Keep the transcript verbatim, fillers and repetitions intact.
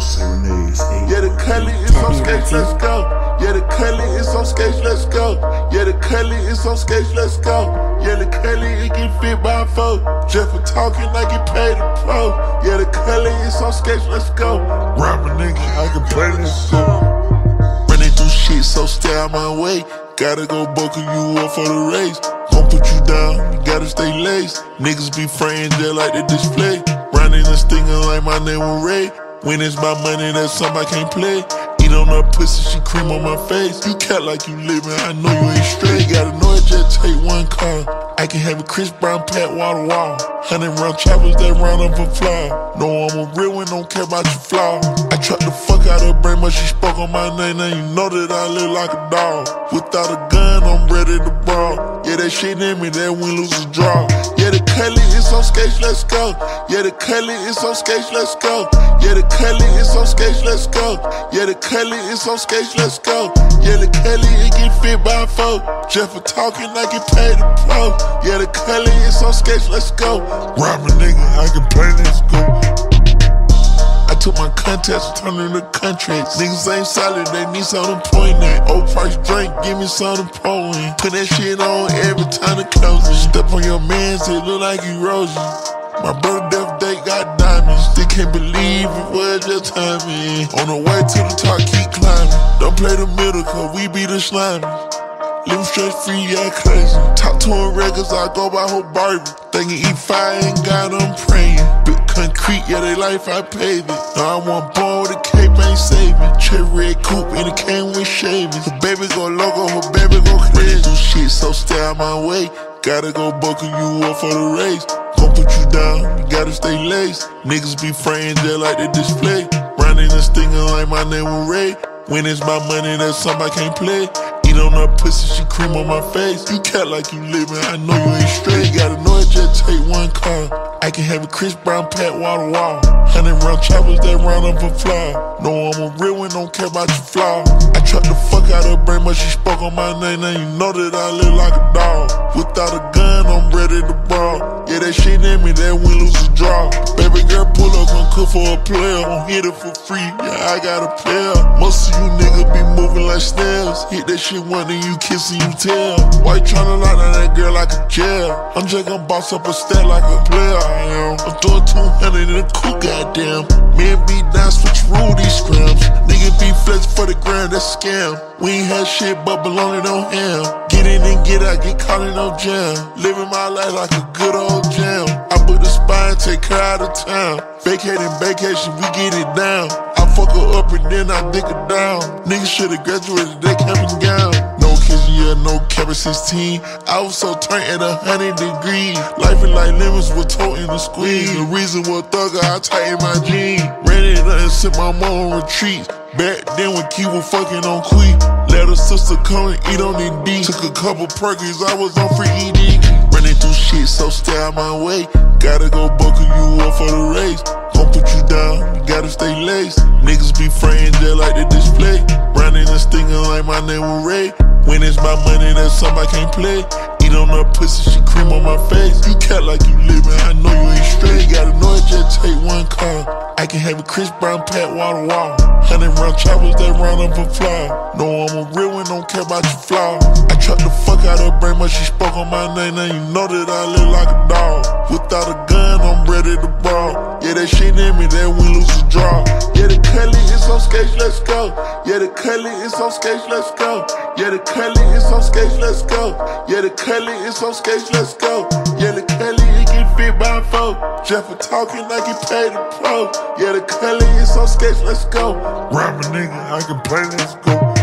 serenades. Yeah, the Cully is on skates, let's go. Yeah, the Cully is on skates, let's go. Yeah, the Cully is on skates, let's go. Yeah, the Cully, it get fit by a foe. Just for talking, I get paid a pro. Yeah, the Cully is on skates, let's go. Rapper nigga, I can play this song. Running through shit, so stay out my way. Gotta go buckle you up for the race. Gon' put you down, you gotta stay laced. Niggas be framed there like the display. Running and stinging like my name was Ray. When it's my money, that's something I can't play. Eat on her pussy, she cream on my face. You cat like you living, I know you ain't straight. You gotta know it, just take one call. I can have a Chris Brown pat wall to wall. Hundred round choppers that round up a flaw. No, I'm a real one, don't care about your flaw. I tried to fuck out her brain, but she spoke on my name. Now you know that I live like a dog. Without a gun, I'm ready to brawl. Yeah, that shit in me, that win, lose, a draw. Yeah, the Cully is on skates, let's go. Yeah, the Cully is on skates, let's go. Yeah, the Cully is on skates, let's go. Yeah, the Cully is on skates, let's go. Yeah, the Cully, it get fit by a foe. Just for talking, I get paid a pro. Yeah, the Cully is on skates, let's go. Rapper nigga, I can play this go. I took my contest, turned into contracts. Niggas ain't solid, they need something poignant. Old price drink, give me something poignant. Put that shit on every time it closes. Step on your man's, it look like erosion. My brother death day got diamonds. They can't believe it was just timing. On the way to the top, keep climbing. Don't play the middle, cause we be the slimy. Live stress free, yeah, crazy. Top touring records, I go by whole Barbie. Thinking E five ain't God, I'm praying. Concrete, yeah, they life I paved it. Now I want ball, the cape ain't saving. Cherry red coupe, and it came with shavings. Her baby go logo, her baby go crazy. Do shit, so stay out my way. Gotta go buckle you up for the race. Gon' put you down, you gotta stay laced. Niggas be framed there like the display. Running and stinging like my name was Ray. When it's my money, that's something I can't play. Eat on her pussy, she cream on my face. You cat like you living, I know you ain't straight. You gotta know it, just take one call. I can have a Chris Brown pat wall to wall. Hundred round choppers that round up a flaw. No, I'm a real one, don't care about your flaw. I tried to fuck out her brain, but she spoke on my name. Now you know that I live like a dog. Without a gun, I'm ready to brawl. Yeah, that shit in me, that win, lose, a draw. Baby girl, pull up, I'm cook for a player. I'm hit it for free, yeah, I got a player. Most of you niggas be moving like snails. Hit that shit one, then you kiss and you tell. Why you tryna lock down that girl like a jail? I'm just gonna boss up a stat like a player, I am. I'm doing two hundred in a coupe, goddamn. Men be down, switch rule these scrims. Nigga be flexing for the ground, that's scam. We ain't had shit but belonging on him. Get in and get out, get caught in no jam. Living my life like a good old jam. I put the spine, take her out of town. Vacating, vacation, we get it down. I fuck her up and then I dick her down. Niggas shoulda graduated, they kept me down. No kids, yeah, no cap at sixteen. I was so turned at a hundred degrees. Life is like lemons with toe in the squeeze. The reason was thugger, I tightened my jeans. Ran it up and sent my mom on retreat. Back then when Key was fucking on Quee. Let her sister come and eat on the D. Took a couple perkies, I was on free E D. Running through shit, so stay out my way. Gotta go buckle you up for the race. Gon' put you down, you gotta stay laced. Niggas be framed there like the display. Running and stinging like my name was Ray. When it's my money, that's something I can't play. Eat on her pussy, she cream on my face. You cat like you living, I know you ain't straight. You gotta know it, just take one call. I can have a Chris Brown pat wall to wall. Hundred round choppers that round up a flaw. No, I'm a real one, don't care about your flaw. I tried to fuck out her brain, but she spoke on my name. Now you know that I live like a dog. Without a gun, I'm ready to brawl. Yeah, that shit in me, that win, lose, a draw. Yeah, the Cully is on skates, let's go. Yeah, the Cully is on skates, let's go. Yeah, the Cully is on skates, let's go. Yeah, the Cully is on skates, let's go. Yeah, the Cully, it get fit by a foe. Just for talking, I get paid a pro. Yeah, the Cully is on skates, let's go. Rapper nigga, I can play, let's go.